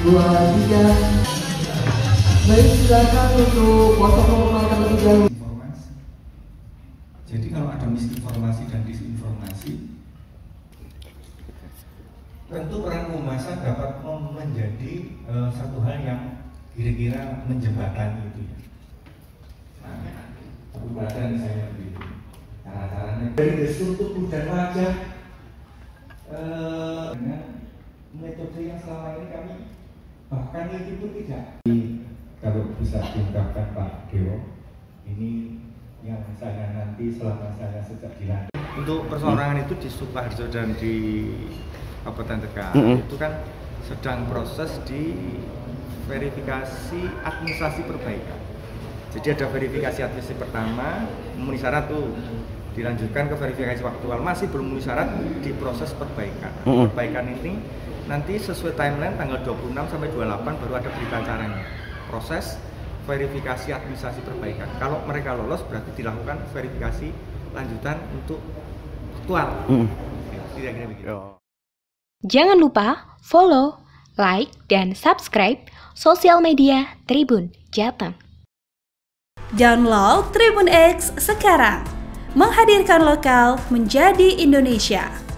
2, 3. Baik, silakan untuk WhatsApp formal terlebih dahulu. Jadi kalau ada misinformasi dan disinformasi, tentu peran humasan dapat menjadi satu hal yang kira-kira menjembatani itu ya. Nah, pembuatan saya begitu. Cara-caranya dari gestur, tubuh dan wajah, dengan metode yang selama ini kami bahkan itu pun tidak. Kalau bisa diungkapkan Pak Dewo, ini yang saya nanti selama saya sejak dilantik. Untuk perseorangan itu di Sukoharjo dan di Kabupaten Tegal itu kan sedang proses di verifikasi administrasi perbaikan. Jadi ada verifikasi administrasi pertama, memenuhi syarat tuh, dilanjutkan ke verifikasi faktual, masih belum memenuhi syarat, diproses perbaikan. Perbaikan ini nanti sesuai timeline tanggal 26 sampai 28 baru ada berita acaranya. Proses verifikasi administrasi perbaikan. Kalau mereka lolos berarti dilakukan verifikasi lanjutan untuk faktual. Kira-kira begitu. Jangan lupa follow, like, dan subscribe sosial media Tribun Jateng. Download Tribun X sekarang, menghadirkan lokal menjadi Indonesia.